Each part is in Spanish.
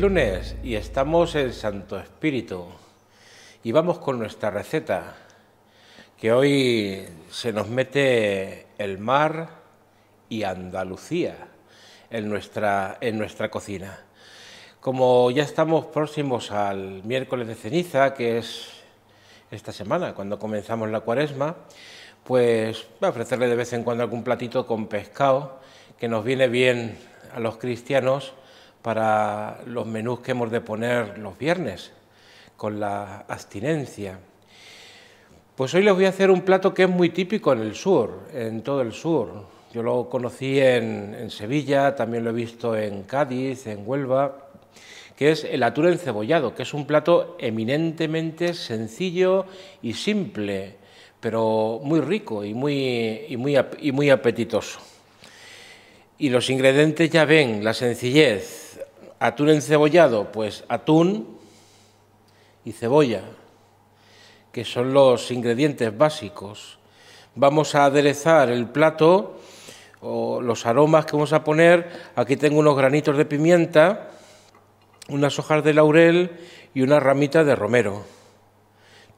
lunes y estamos en Santo Espíritu y vamos con nuestra receta, que hoy se nos mete el mar y Andalucía en nuestra cocina. Como ya estamos próximos al miércoles de ceniza, que es esta semana, cuando comenzamos la cuaresma, pues voy a ofrecerle de vez en cuando algún platito con pescado, que nos viene bien a los cristianos para los menús que hemos de poner los viernes, con la abstinencia. Pues hoy les voy a hacer un plato que es muy típico en el sur, en todo el sur. Yo lo conocí en Sevilla, también lo he visto en Cádiz, en Huelva, que es el atún encebollado, que es un plato eminentemente sencillo y simple, pero muy rico y muy apetitoso. Y los ingredientes ya ven, la sencillez. Atún encebollado, pues atún y cebolla, que son los ingredientes básicos. Vamos a aderezar el plato o los aromas que vamos a poner. Aquí tengo unos granitos de pimienta, unas hojas de laurel y una ramita de romero.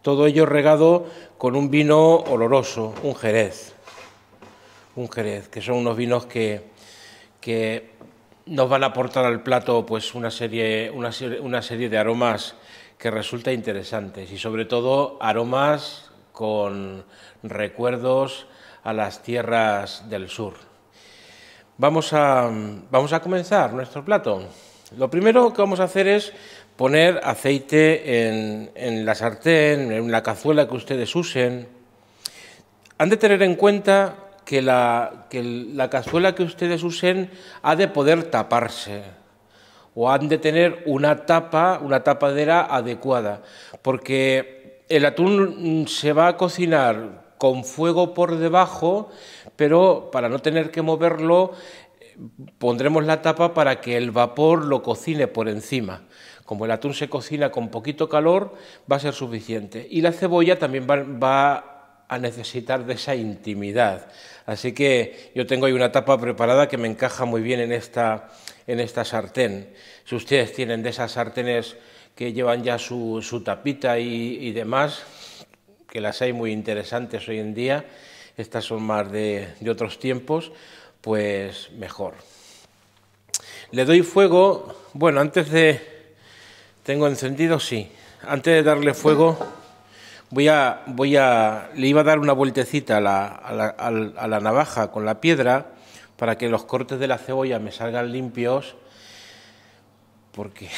Todo ello regado con un vino oloroso, un Jerez. Un Jerez, que son unos vinos que nos van a aportar al plato pues una serie de aromas que resulta interesantes, y sobre todo aromas con recuerdos a las tierras del sur. Vamos a comenzar nuestro plato. Lo primero que vamos a hacer es poner aceite en la sartén, en la cazuela que ustedes usen. Han de tener en cuenta que la cazuela que ustedes usen ha de poder taparse, o han de tener una tapa, una tapadera adecuada, porque el atún se va a cocinar con fuego por debajo, pero para no tener que moverlo, pondremos la tapa para que el vapor lo cocine por encima. Como el atún se cocina con poquito calor, va a ser suficiente. Y la cebolla también va a necesitar de esa intimidad. Así que yo tengo ahí una tapa preparada que me encaja muy bien en esta sartén. Si ustedes tienen de esas sartenes que llevan ya su tapita y demás, que las hay muy interesantes hoy en día, estas son más de otros tiempos, pues mejor. Le doy fuego. Bueno, antes de... ¿Tengo encendido? Sí. Antes de darle fuego, le iba a dar una vueltecita a la navaja con la piedra para que los cortes de la cebolla me salgan limpios, porque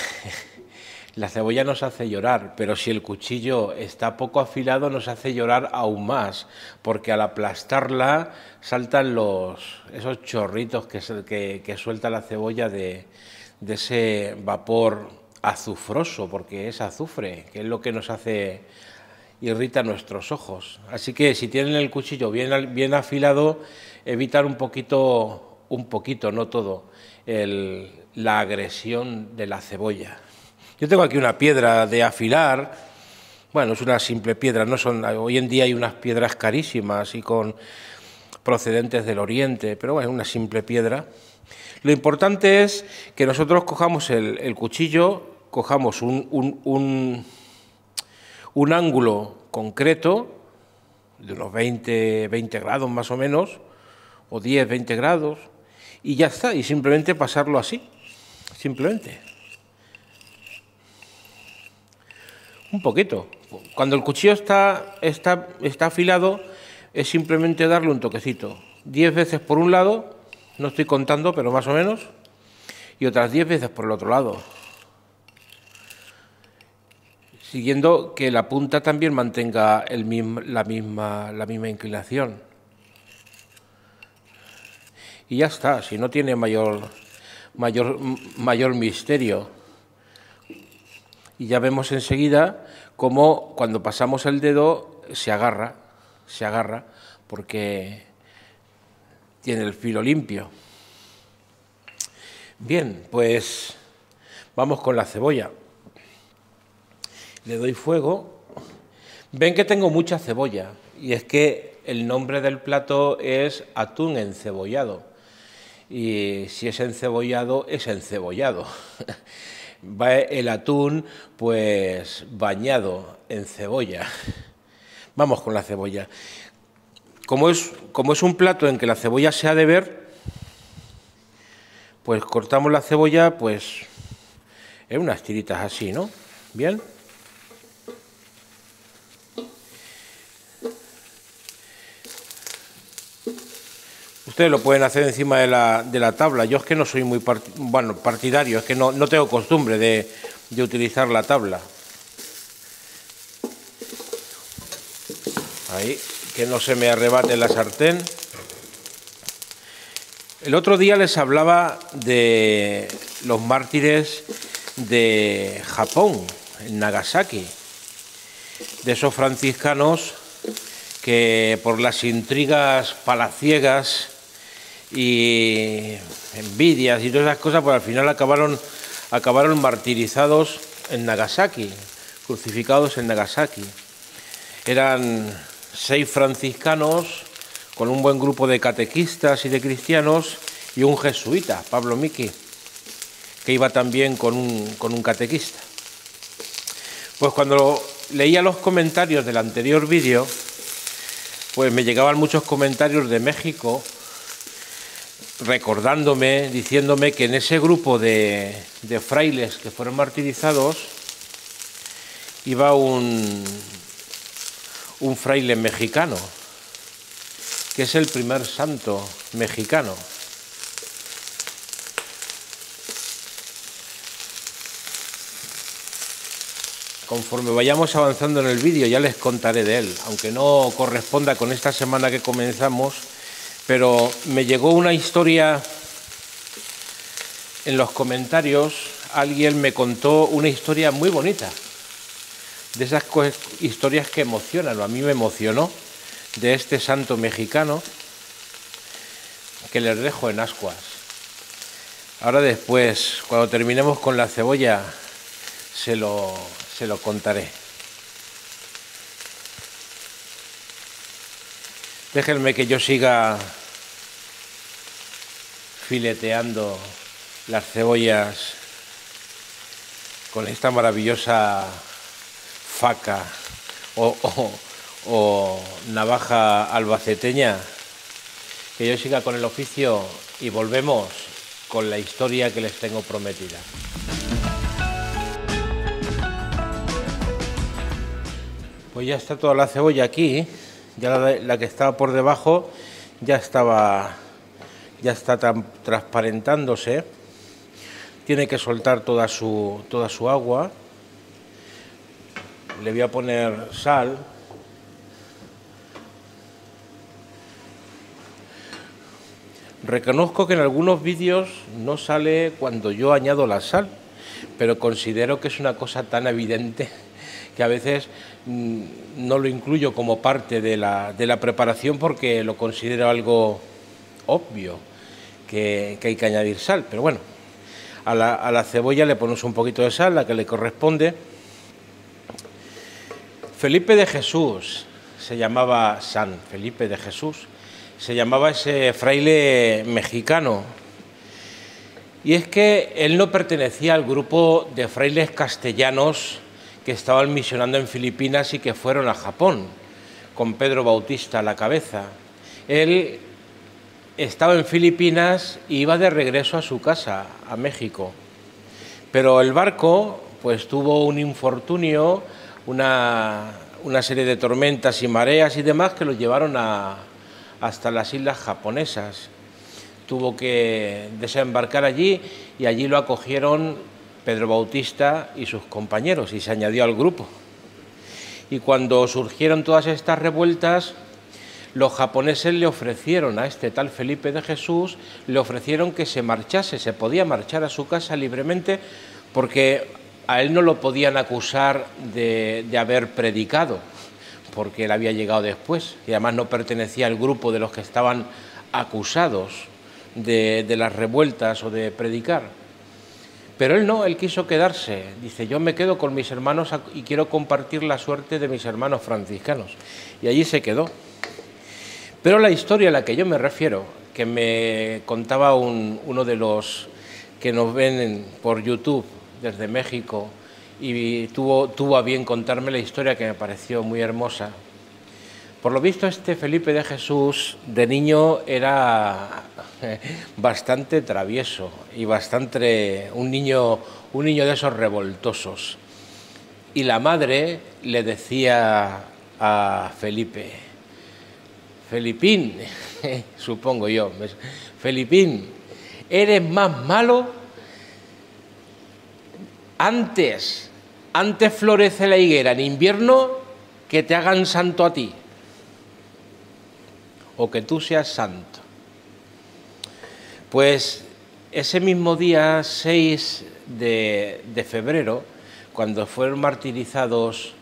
la cebolla nos hace llorar, pero si el cuchillo está poco afilado nos hace llorar aún más, porque al aplastarla saltan esos chorritos que suelta la cebolla de ese vapor azufroso, porque es azufre, que es lo que nos hace, irrita nuestros ojos. Así que si tienen el cuchillo bien afilado, evitar un poquito, no todo, la agresión de la cebolla. Yo tengo aquí una piedra de afilar. Bueno, es una simple piedra, no son... Hoy en día hay unas piedras carísimas y procedentes del Oriente, pero bueno, es una simple piedra. Lo importante es que nosotros cojamos el cuchillo, cojamos un ángulo concreto de unos 20 grados más o menos, o 10, 20 grados, y ya está, y simplemente pasarlo así, simplemente. Un poquito. Cuando el cuchillo está afilado, es simplemente darle un toquecito. 10 veces por un lado, no estoy contando, pero más o menos, y otras 10 veces por el otro lado. Siguiendo que la punta también mantenga la misma inclinación. Y ya está, si no tiene mayor misterio. Y ya vemos enseguida cómo cuando pasamos el dedo se agarra, porque tiene el filo limpio. Bien, pues vamos con la cebolla. Le doy fuego. Ven que tengo mucha cebolla, y es que el nombre del plato es atún encebollado. Y si es encebollado, es encebollado. va el atún pues bañado en cebolla. Vamos con la cebolla. Como es un plato en que la cebolla se ha de ver, pues cortamos la cebolla pues en unas tiritas así, ¿no? Bien. Ustedes lo pueden hacer encima de la tabla. Yo es que no soy muy partidario, es que no tengo costumbre de utilizar la tabla. Ahí, que no se me arrebate la sartén. El otro día les hablaba de los mártires de Japón, en Nagasaki, de esos franciscanos que por las intrigas palaciegas y envidias y todas esas cosas, pues al final acabaron martirizados en Nagasaki, crucificados en Nagasaki. Eran 6 franciscanos con un buen grupo de catequistas y de cristianos y un jesuita, Pablo Miki, que iba también con un catequista. Pues cuando leía los comentarios del anterior vídeo, pues me llegaban muchos comentarios de México, recordándome, diciéndome que en ese grupo de frailes que fueron martirizados iba un fraile mexicano, que es el primer santo mexicano. Conforme vayamos avanzando en el vídeo ya les contaré de él, aunque no corresponda con esta semana que comenzamos, pero me llegó una historia en los comentarios. Alguien me contó una historia muy bonita, de esas historias que emocionan, o a mí me emocionó, de este santo mexicano, que les dejo en ascuas. Ahora después, cuando terminemos con la cebolla, se lo contaré. Déjenme que yo siga fileteando las cebollas con esta maravillosa faca o navaja albaceteña, que yo siga con el oficio y volvemos con la historia que les tengo prometida. Pues ya está toda la cebolla aquí, ya la que estaba por debajo ya está transparentándose, tiene que soltar toda su agua. Le voy a poner sal. Reconozco que en algunos vídeos no sale cuando yo añado la sal, pero considero que es una cosa tan evidente que a veces no lo incluyo como parte de la preparación, porque lo considero algo obvio que hay que añadir sal. Pero bueno, a la cebolla le ponemos un poquito de sal, la que le corresponde. Felipe de Jesús se llamaba, San Felipe de Jesús, se llamaba ese fraile mexicano. Y es que él no pertenecía al grupo de frailes castellanos que estaban misionando en Filipinas y que fueron a Japón, con Pedro Bautista a la cabeza. Él estaba en Filipinas y iba de regreso a su casa, a México. Pero el barco pues tuvo un infortunio, una serie de tormentas y mareas y demás que lo llevaron hasta las islas japonesas. Tuvo que desembarcar allí y allí lo acogieron Pedro Bautista y sus compañeros, y se añadió al grupo. Y cuando surgieron todas estas revueltas, los japoneses le ofrecieron a este tal Felipe de Jesús, le ofrecieron que se marchase, se podía marchar a su casa libremente, porque a él no lo podían acusar de haber predicado, porque él había llegado después, y además no pertenecía al grupo de los que estaban acusados de las revueltas o de predicar. Pero él no, él quiso quedarse. Dice, yo me quedo con mis hermanos y quiero compartir la suerte de mis hermanos franciscanos. Y allí se quedó. Pero la historia a la que yo me refiero, que me contaba uno de los que nos ven por YouTube, desde México, y tuvo a bien contarme la historia, que me pareció muy hermosa. Por lo visto, este Felipe de Jesús, de niño, era bastante travieso y bastante un niño de esos revoltosos. Y la madre le decía a Felipe, Felipín, supongo yo, Felipín, eres más malo. Antes florece la higuera en invierno que te hagan santo a ti, o que tú seas santo. Pues ese mismo día, 6 de febrero, cuando fueron martirizados,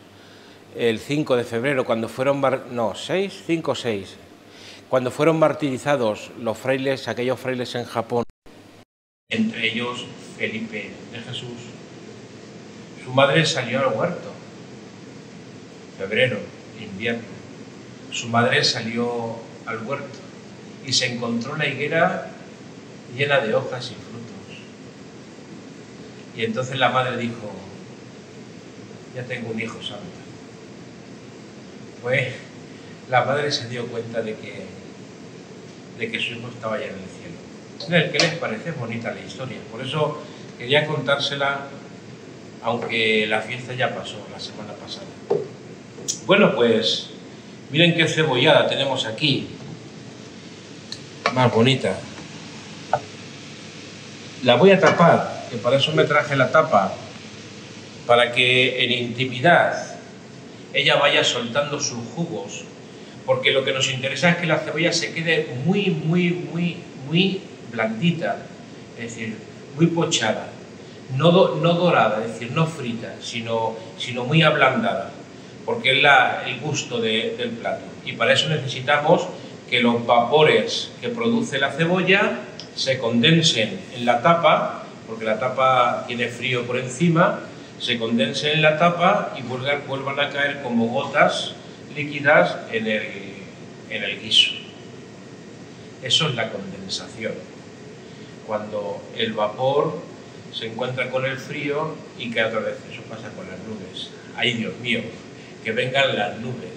el 5 de febrero, cuando fueron, no, 6, 5, 6, cuando fueron martirizados los frailes, aquellos frailes en Japón, entre ellos Felipe de Jesús, su madre salió al huerto, febrero, invierno, su madre salió al huerto y se encontró la higuera llena de hojas y frutos. Y entonces la madre dijo, ya tengo un hijo santo. Pues la madre se dio cuenta de que su hijo estaba ya en el cielo. ¿Qué les parece? Es bonita la historia, por eso quería contársela, aunque la fiesta ya pasó la semana pasada. Bueno, pues miren qué cebollada tenemos aquí, más bonita. La voy a tapar, que para eso me traje la tapa, para que en intimidad ella vaya soltando sus jugos, porque lo que nos interesa es que la cebolla se quede muy blandita, es decir, muy pochada. No dorada, es decir, no frita, sino muy ablandada, porque es el gusto del plato. Y para eso necesitamos que los vapores que produce la cebolla se condensen en la tapa, porque la tapa tiene frío por encima, se condensen en la tapa y vuelvan a caer como gotas líquidas en el guiso. Eso es la condensación, cuando el vapor se encuentra con el frío y que otra vez eso pasa con las nubes. ¡Ay, Dios mío! Que vengan las nubes,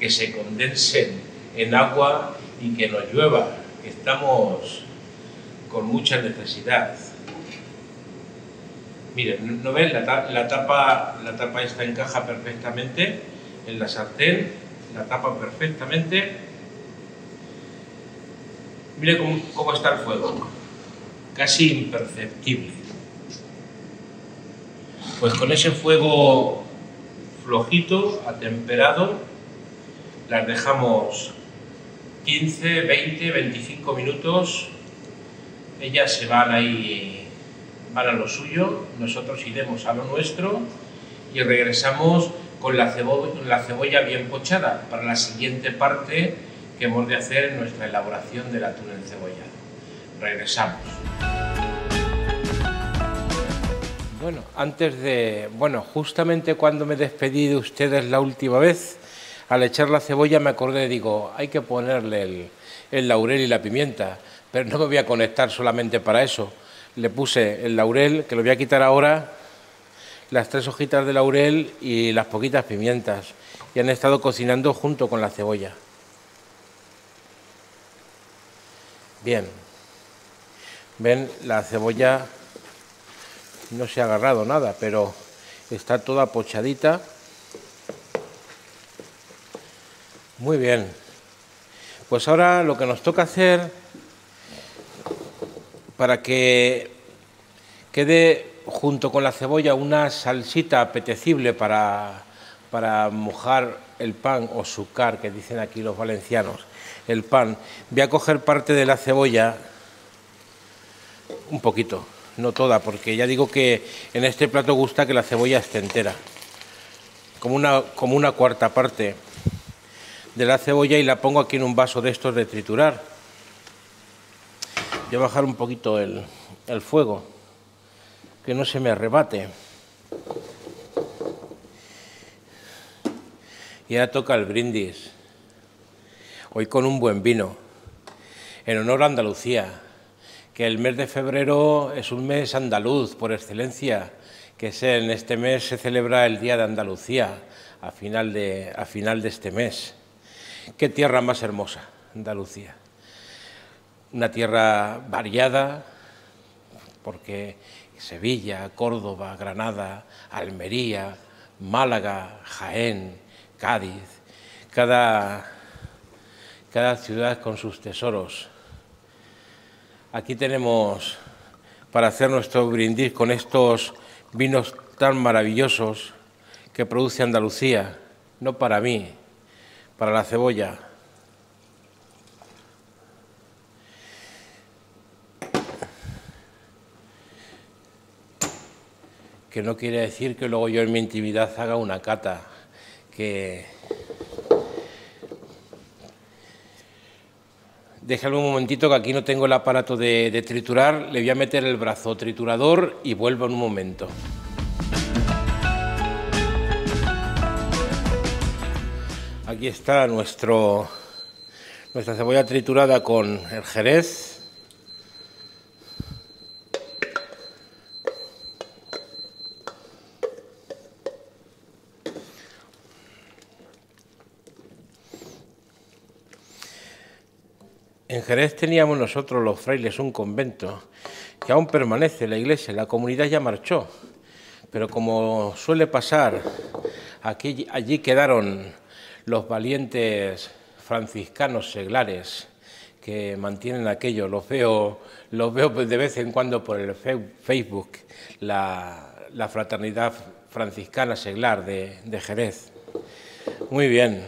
que se condensen en agua y que nos llueva, que estamos con mucha necesidad. Miren, ¿no ven? La tapa esta encaja perfectamente en la sartén, la tapa perfectamente. Miren cómo está el fuego, casi imperceptible. Pues con ese fuego flojito, atemperado, las dejamos 15, 20, 25 minutos. Ellas se van ahí, van a lo suyo, nosotros iremos a lo nuestro y regresamos con la cebolla bien pochada para la siguiente parte que hemos de hacer en nuestra elaboración del atún encebollado. Regresamos. Bueno, justamente cuando me despedí de ustedes la última vez, al echar la cebolla me acordé, digo, hay que ponerle el laurel y la pimienta, pero no me voy a conectar solamente para eso. Le puse el laurel, que lo voy a quitar ahora, las 3 hojitas de laurel y las poquitas pimientas, y han estado cocinando junto con la cebolla. Bien, ven, la cebolla no se ha agarrado nada, pero está toda pochadita. Muy bien. Pues ahora lo que nos toca hacer, para que quede junto con la cebolla una salsita apetecible para mojar el pan o sucar, que dicen aquí los valencianos, el pan. Voy a coger parte de la cebolla, un poquito. No toda, porque ya digo que en este plato gusta que la cebolla esté entera. Como una cuarta parte de la cebolla, y la pongo aquí en un vaso de estos de triturar. Voy a bajar un poquito el fuego, que no se me arrebate. Y ahora toca el brindis. Hoy con un buen vino, en honor a Andalucía, que el mes de febrero es un mes andaluz por excelencia que en este mes se celebra el Día de Andalucía, a final de este mes. Qué tierra más hermosa, Andalucía. Una tierra variada, porque Sevilla, Córdoba, Granada, Almería, Málaga, Jaén, Cádiz, cada ciudad con sus tesoros. Aquí tenemos, para hacer nuestro brindis con estos vinos tan maravillosos que produce Andalucía, no para mí, para la cebolla. Que no quiere decir que luego yo en mi intimidad haga una cata, que déjame un momentito, que aquí no tengo el aparato de triturar, le voy a meter el brazo triturador y vuelvo en un momento. Aquí está nuestra cebolla triturada con el jerez. En Jerez teníamos nosotros los frailes un convento, que aún permanece la iglesia, la comunidad ya marchó, pero como suele pasar, allí quedaron los valientes franciscanos seglares que mantienen aquello. Los veo de vez en cuando por el Facebook, la fraternidad franciscana seglar de Jerez. Muy bien.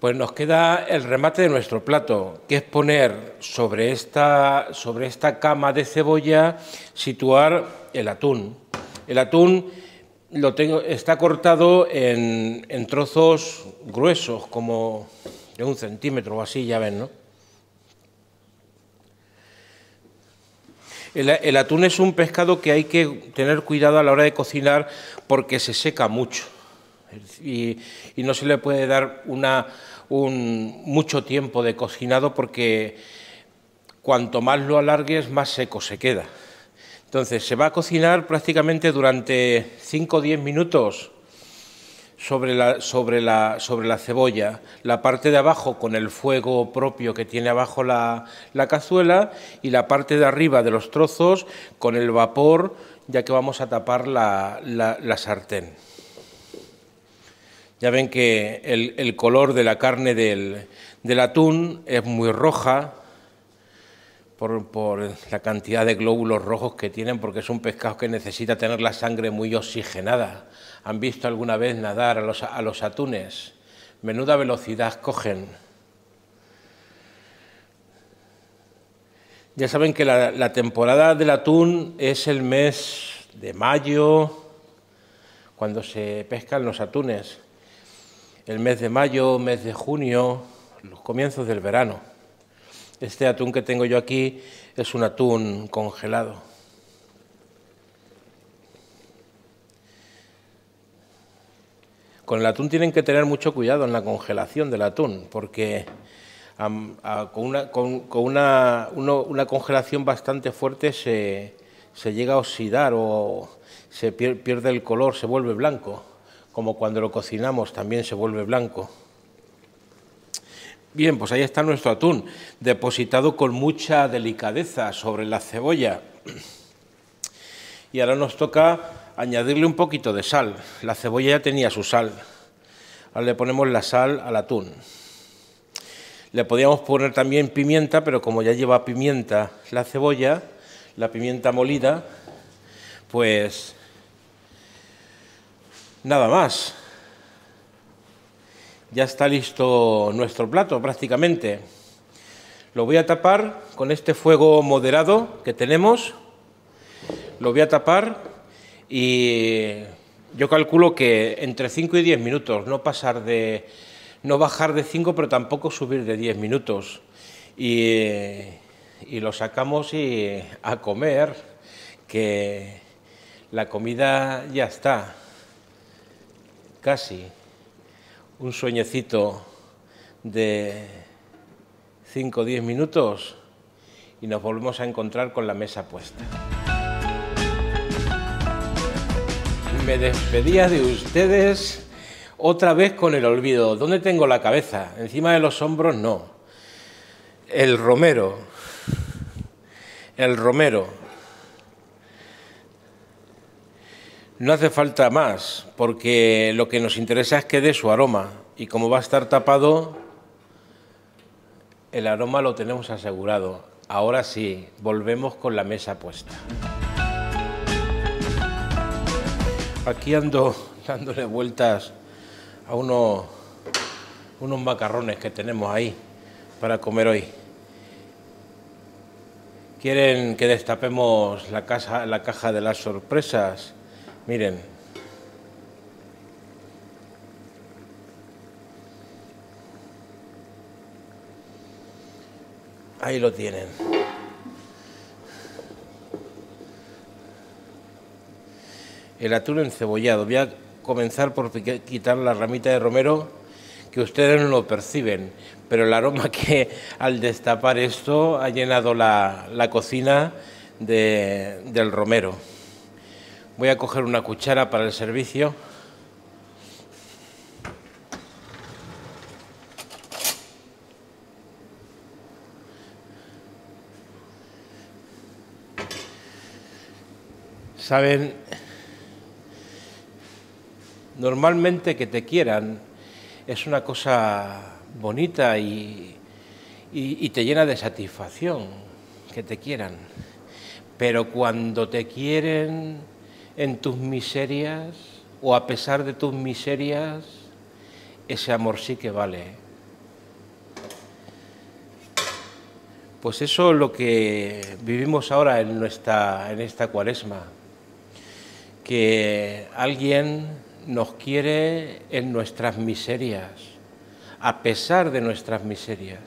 Pues nos queda el remate de nuestro plato, que es poner sobre esta cama de cebolla, situar el atún. El atún está cortado en trozos gruesos, como de 1 centímetro o así, ya ven, ¿no? El atún es un pescado que hay que tener cuidado a la hora de cocinar porque se seca mucho. Y no se le puede dar mucho tiempo de cocinado porque cuanto más lo alargues, más seco se queda. Entonces, se va a cocinar prácticamente durante 5 o 10 minutos sobre la cebolla, la parte de abajo con el fuego propio que tiene abajo la cazuela y la parte de arriba de los trozos con el vapor, ya que vamos a tapar la sartén. Ya ven que el color de la carne del atún es muy roja por la cantidad de glóbulos rojos que tienen, porque es un pescado que necesita tener la sangre muy oxigenada. ¿Han visto alguna vez nadar a los atunes? Menuda velocidad cogen. Ya saben que la temporada del atún es el mes de mayo, cuando se pescan los atunes. El mes de mayo, mes de junio, los comienzos del verano. Este atún que tengo yo aquí es un atún congelado. Con el atún tienen que tener mucho cuidado en la congelación del atún, porque con una congelación bastante fuerte se llega a oxidar o se pierde el color, se vuelve blanco. Como cuando lo cocinamos también se vuelve blanco. Bien, pues ahí está nuestro atún, depositado con mucha delicadeza sobre la cebolla. Y ahora nos toca añadirle un poquito de sal. La cebolla ya tenía su sal. Ahora le ponemos la sal al atún. Le podíamos poner también pimienta, pero como ya lleva pimienta la cebolla, la pimienta molida, pues nada más. Ya está listo nuestro plato prácticamente. Lo voy a tapar con este fuego moderado que tenemos. Lo voy a tapar y yo calculo que entre 5 y 10 minutos, no bajar de 5, pero tampoco subir de 10 minutos. Y lo sacamos y a comer, que la comida ya está. Casi un sueñecito de 5 o 10 minutos y nos volvemos a encontrar con la mesa puesta. me despedía de ustedes otra vez con el olvido. ¿Dónde tengo la cabeza? Encima de los hombros no. El romero. El romero. No hace falta más, porque lo que nos interesa es que dé su aroma. Y como va a estar tapado, el aroma lo tenemos asegurado. Ahora sí, volvemos con la mesa puesta. Aquí ando dándole vueltas a unos macarrones que tenemos ahí para comer hoy. ¿Quieren que destapemos la caja de las sorpresas? Miren. Ahí lo tienen. El atún encebollado. Voy a comenzar por quitar la ramita de romero, que ustedes no lo perciben, pero el aroma que al destapar esto ha llenado la cocina del romero. Voy a coger una cuchara para el servicio. ¿Saben? Normalmente que te quieran es una cosa bonita y te llena de satisfacción, que te quieran. Pero cuando te quieren en tus miserias o a pesar de tus miserias, ese amor sí que vale. Pues eso es lo que vivimos ahora en esta Cuaresma, que alguien nos quiere en nuestras miserias, a pesar de nuestras miserias,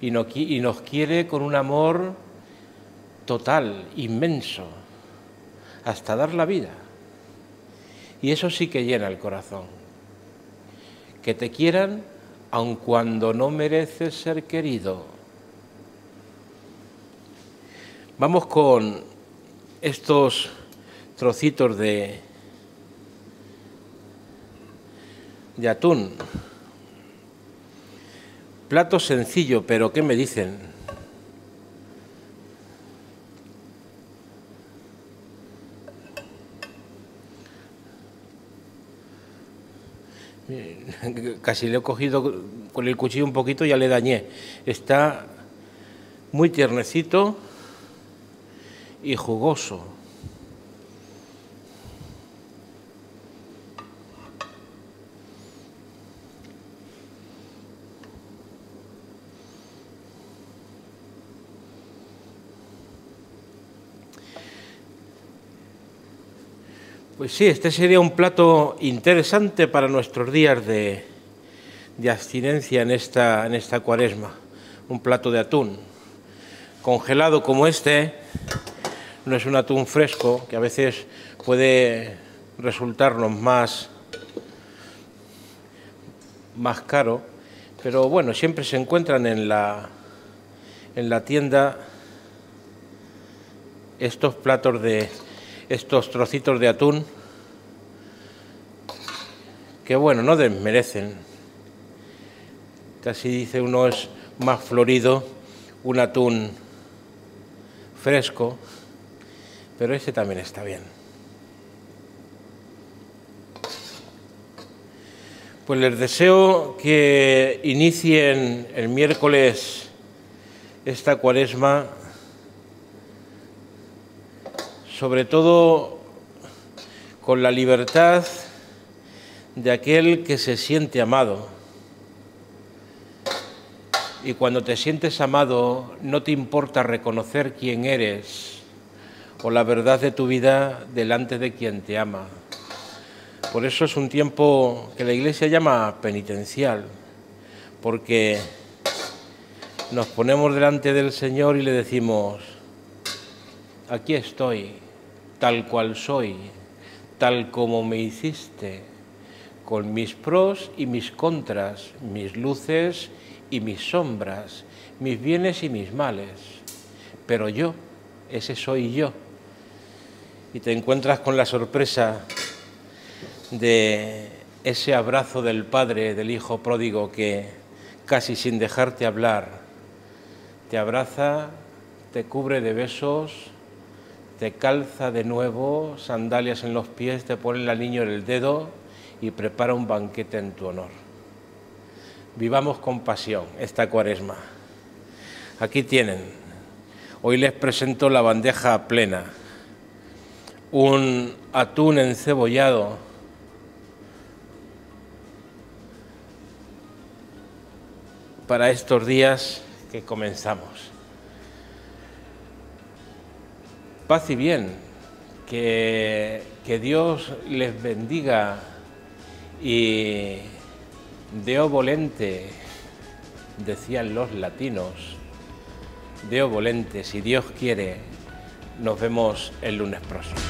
y nos quiere con un amor total, inmenso, hasta dar la vida. Y eso sí que llena el corazón. Que te quieran, aun cuando no mereces ser querido. Vamos con estos trocitos de atún. Plato sencillo, pero ¿qué me dicen? Casi le he cogido con el cuchillo un poquito y ya le dañé. Está muy tiernecito y jugoso. Pues sí, este sería un plato interesante para nuestros días de abstinencia en esta Cuaresma. Un plato de atún congelado como este, no es un atún fresco, que a veces puede resultarnos más caro, pero bueno, siempre se encuentran en la tienda estos platos de estos trocitos de atún, que bueno, no desmerecen. Casi dice uno, es más florido un atún fresco, pero este también está bien. Pues les deseo que inicien el miércoles esta Cuaresma, sobre todo con la libertad de aquel que se siente amado. Y cuando te sientes amado, no te importa reconocer quién eres o la verdad de tu vida delante de quien te ama. Por eso es un tiempo que la Iglesia llama penitencial, porque nos ponemos delante del Señor y le decimos: aquí estoy, tal cual soy, tal como me hiciste, con mis pros y mis contras, mis luces y mis sombras, mis bienes y mis males. Pero yo, ese soy yo. Y te encuentras con la sorpresa de ese abrazo del Padre, del Hijo Pródigo, que casi sin dejarte hablar, te abraza, te cubre de besos, te calza de nuevo, sandalias en los pies, te pone el anillo en el dedo y prepara un banquete en tu honor. Vivamos con pasión esta Cuaresma. Aquí tienen, hoy les presento la bandeja plena, un atún encebollado, para estos días que comenzamos. Paz y bien, que Dios les bendiga y Deo volente, decían los latinos, Deo volente, si Dios quiere, nos vemos el lunes próximo.